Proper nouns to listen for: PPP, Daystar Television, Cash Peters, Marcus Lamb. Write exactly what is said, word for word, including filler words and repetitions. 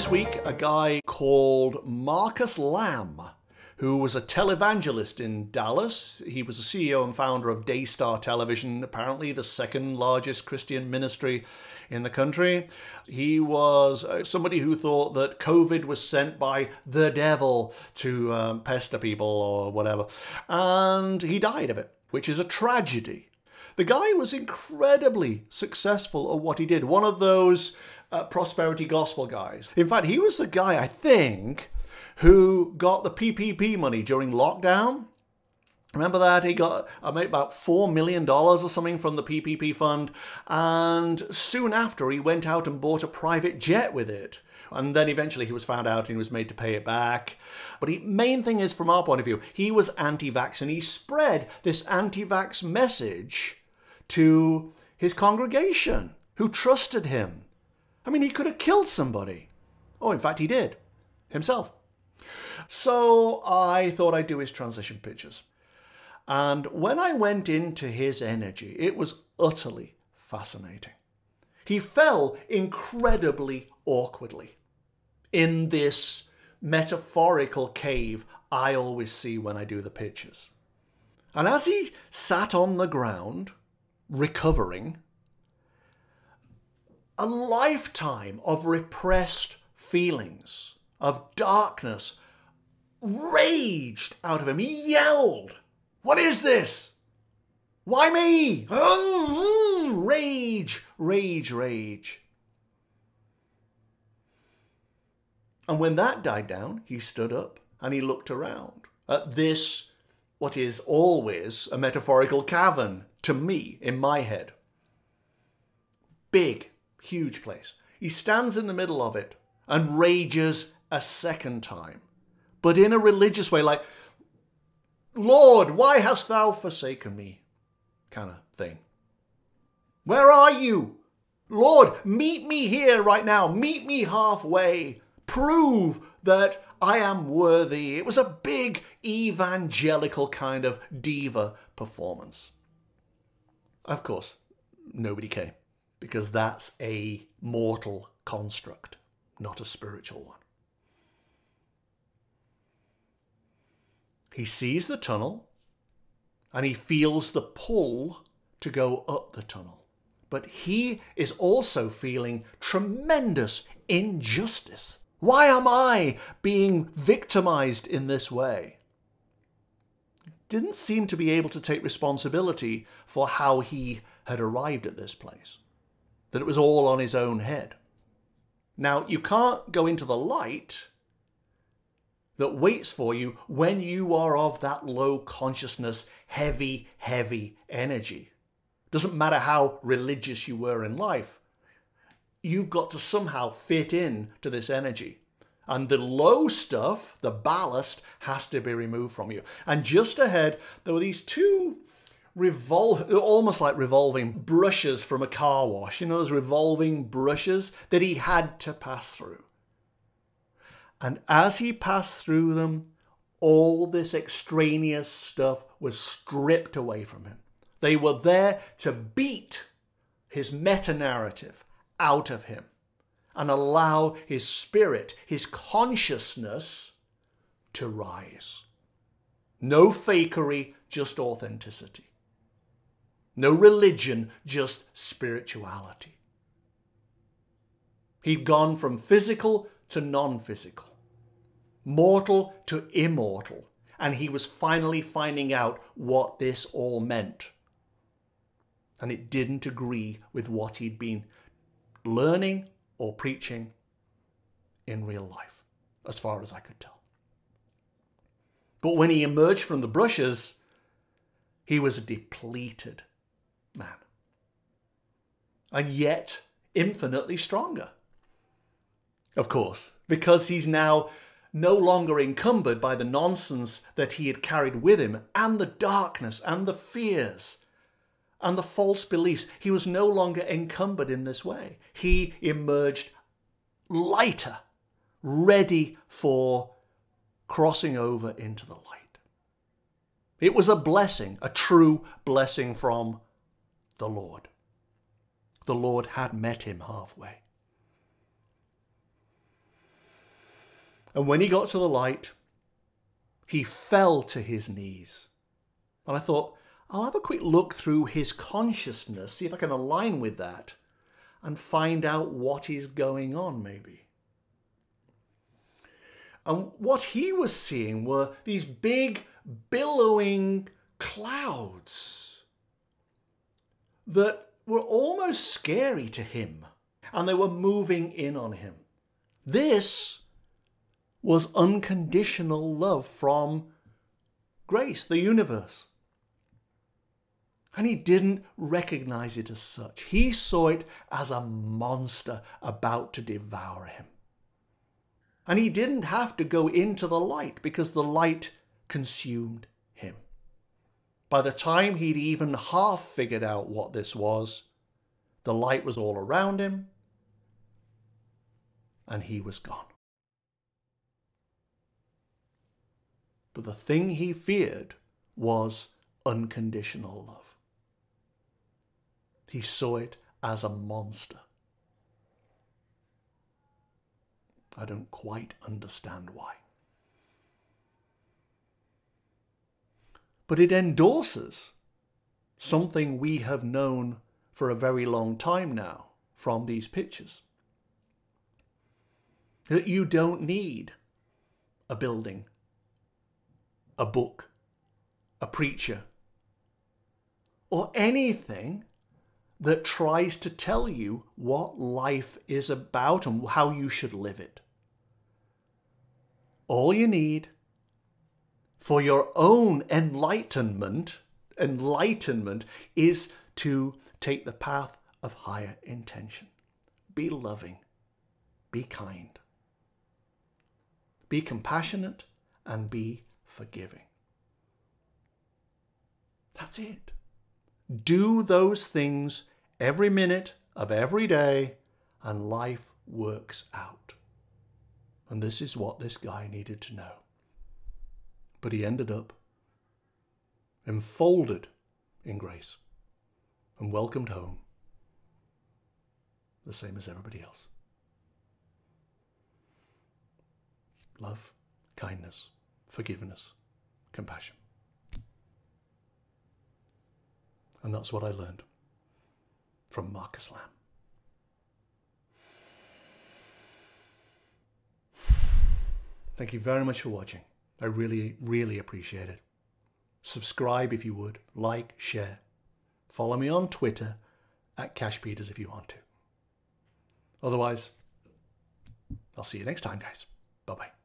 This week, a guy called Marcus Lamb, who was a televangelist in Dallas. He was the C E O and founder of Daystar Television, apparently the second largest Christian ministry in the country. He was somebody who thought that COVID was sent by the devil to um, pester people or whatever. And he died of it, which is a tragedy. The guy was incredibly successful at what he did. One of those uh, prosperity gospel guys. In fact, he was the guy, I think, who got the P P P money during lockdown. Remember that? He got I mean, about four million dollars or something from the P P P fund. And soon after, he went out and bought a private jet with it. And then eventually he was found out and he was made to pay it back. But the main thing is, from our point of view, he was anti-vax. And he spread this anti-vax message to his congregation who trusted him. I mean, he could have killed somebody. Oh, in fact, he did. Himself. So I thought I'd do his transition pictures. And when I went into his energy, it was utterly fascinating. He fell incredibly awkwardly in this metaphorical cave I always see when I do the pictures. And as he sat on the ground, recovering, a lifetime of repressed feelings, of darkness, raged out of him. He yelled, "What is this? Why me?" Rage, rage, rage. And when that died down, he stood up and he looked around at this, what is always a metaphorical cavern to me in my head. Big, huge place. He stands in the middle of it and rages a second time, but in a religious way, like, "Lord, why hast thou forsaken me?" kind of thing. "Where are you? Lord, meet me here right now. Meet me halfway. Prove that I am worthy." It was a big evangelical kind of diva performance. Of course, nobody came, because that's a mortal construct, not a spiritual one. He sees the tunnel and he feels the pull to go up the tunnel. But he is also feeling tremendous injustice. Why am I being victimized in this way? Didn't seem to be able to take responsibility for how he had arrived at this place. That it was all on his own head. Now, you can't go into the light that waits for you when you are of that low consciousness, heavy, heavy energy. Doesn't matter how religious you were in life, you've got to somehow fit in to this energy. And the low stuff, the ballast, has to be removed from you. And just ahead, there were these two revolve, almost like revolving brushes from a car wash. You know, those revolving brushes that he had to pass through. And as he passed through them, all this extraneous stuff was stripped away from him. They were there to beat his meta-narrative out of him and allow his spirit, his consciousness, to rise. No fakery, just authenticity. No religion, just spirituality. He'd gone from physical to non-physical. Mortal to immortal. And he was finally finding out what this all meant. And it didn't agree with what he'd been learning or preaching in real life, as far as I could tell. But when he emerged from the brushes, he was a depleted man. And yet, infinitely stronger. Of course, because he's now no longer encumbered by the nonsense that he had carried with him, and the darkness, and the fears, and the false beliefs. He was no longer encumbered in this way. He emerged lighter, ready for crossing over into the light. It was a blessing, a true blessing from the Lord. The Lord had met him halfway. And when he got to the light, he fell to his knees. And I thought, I'll have a quick look through his consciousness, see if I can align with that, and find out what is going on, maybe. And what he was seeing were these big, billowing clouds that were almost scary to him, and they were moving in on him. This was unconditional love from grace, the universe. And he didn't recognize it as such. He saw it as a monster about to devour him. And he didn't have to go into the light because the light consumed him. By the time he'd even half figured out what this was, the light was all around him and he was gone. But the thing he feared was unconditional love. He saw it as a monster. I don't quite understand why. But it endorses something we have known for a very long time now from these pictures. That you don't need a building, a book, a preacher, or anything that tries to tell you what life is about and how you should live it. All you need for your own enlightenment, enlightenment is to take the path of higher intention. Be loving, be kind, be compassionate, and be forgiving. That's it. Do those things every minute of every day and life works out. And this is what this guy needed to know. But he ended up enfolded in grace and welcomed home, the same as everybody else. Love, kindness, forgiveness, compassion. And that's what I learned from Marcus Lamb. Thank you very much for watching. I really, really appreciate it. Subscribe if you would, like, share. Follow me on Twitter at Cash Peters if you want to. Otherwise, I'll see you next time, guys. Bye-bye.